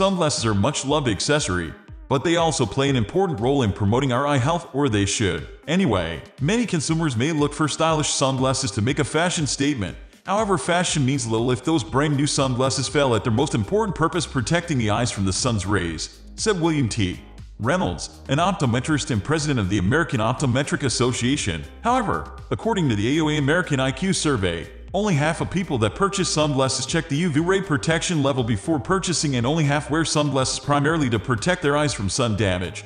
Sunglasses are a much-loved accessory, but they also play an important role in promoting our eye health, or they should. Anyway, many consumers may look for stylish sunglasses to make a fashion statement. However, fashion means little if those brand new sunglasses fail at their most important purpose, protecting the eyes from the sun's rays, said William T. Reynolds, an optometrist and president of the American Optometric Association. However, according to the AOA American Eye Q Survey, only half of people that purchase sunglasses check the UV ray protection level before purchasing, and only half wear sunglasses primarily to protect their eyes from sun damage.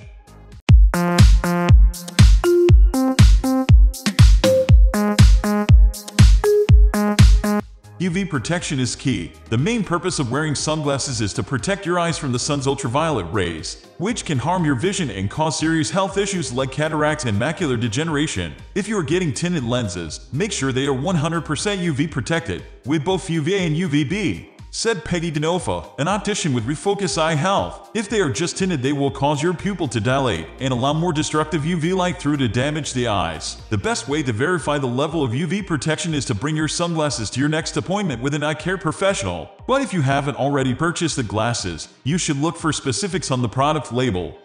UV protection is key. The main purpose of wearing sunglasses is to protect your eyes from the sun's ultraviolet rays, which can harm your vision and cause serious health issues like cataracts and macular degeneration. If you are getting tinted lenses, make sure they are 100% UV protected, with both UVA and UVB, said Peggy DeNova, an optician with Refocus Eye Health. If they are just tinted, they will cause your pupil to dilate and allow more destructive UV light through to damage the eyes. The best way to verify the level of UV protection is to bring your sunglasses to your next appointment with an eye care professional. But if you haven't already purchased the glasses, you should look for specifics on the product label.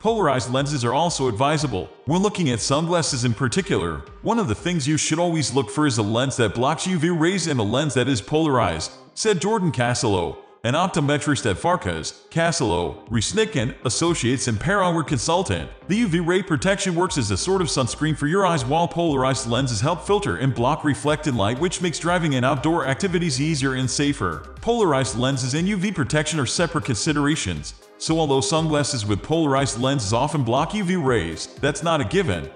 Polarized lenses are also advisable. When looking at sunglasses in particular, one of the things you should always look for is a lens that blocks UV rays and a lens that is polarized, said Jordan Cassolo, an optometrist at Farkas, Casolo, Resnick and Associates and Parawear consultant. The UV ray protection works as a sort of sunscreen for your eyes, while polarized lenses help filter and block reflected light, which makes driving and outdoor activities easier and safer. Polarized lenses and UV protection are separate considerations, so although sunglasses with polarized lenses often block UV rays, that's not a given.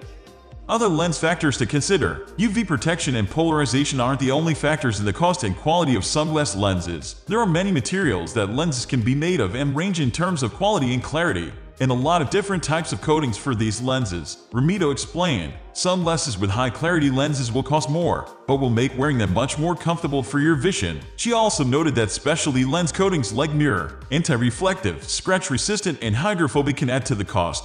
Other lens factors to consider. UV protection and polarization aren't the only factors in the cost and quality of sunglass lenses. There are many materials that lenses can be made of and range in terms of quality and clarity, and a lot of different types of coatings for these lenses. Remedio explained, sunglasses with high-clarity lenses will cost more, but will make wearing them much more comfortable for your vision. She also noted that specialty lens coatings like mirror, anti-reflective, scratch-resistant, and hydrophobic can add to the cost.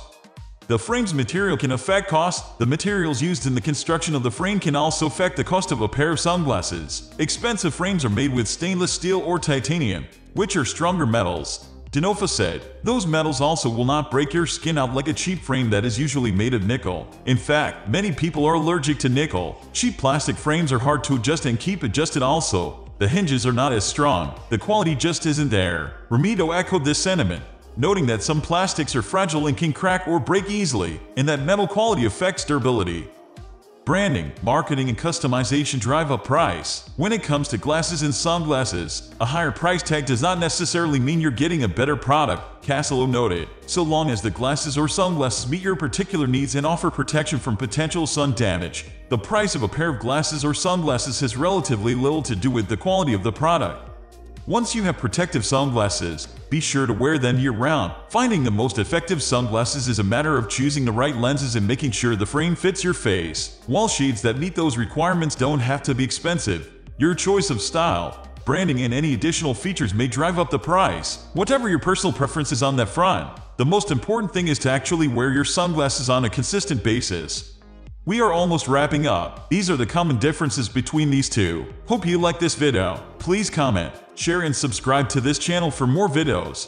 The frame's material can affect cost. The materials used in the construction of the frame can also affect the cost of a pair of sunglasses. Expensive frames are made with stainless steel or titanium, which are stronger metals. DeNova said, those metals also will not break your skin out like a cheap frame that is usually made of nickel. In fact, many people are allergic to nickel. Cheap plastic frames are hard to adjust and keep adjusted also. The hinges are not as strong. The quality just isn't there. Remedio echoed this sentiment, noting that some plastics are fragile and can crack or break easily, and that metal quality affects durability. Branding, marketing, and customization drive up price. When it comes to glasses and sunglasses, a higher price tag does not necessarily mean you're getting a better product, Casolo noted, so long as the glasses or sunglasses meet your particular needs and offer protection from potential sun damage. The price of a pair of glasses or sunglasses has relatively little to do with the quality of the product. Once you have protective sunglasses, be sure to wear them year-round. Finding the most effective sunglasses is a matter of choosing the right lenses and making sure the frame fits your face. While shades that meet those requirements don't have to be expensive, your choice of style, branding, and any additional features may drive up the price. Whatever your personal preference is on that front, the most important thing is to actually wear your sunglasses on a consistent basis. We are almost wrapping up. These are the common differences between these two. Hope you like this video. Please comment, share, and subscribe to this channel for more videos.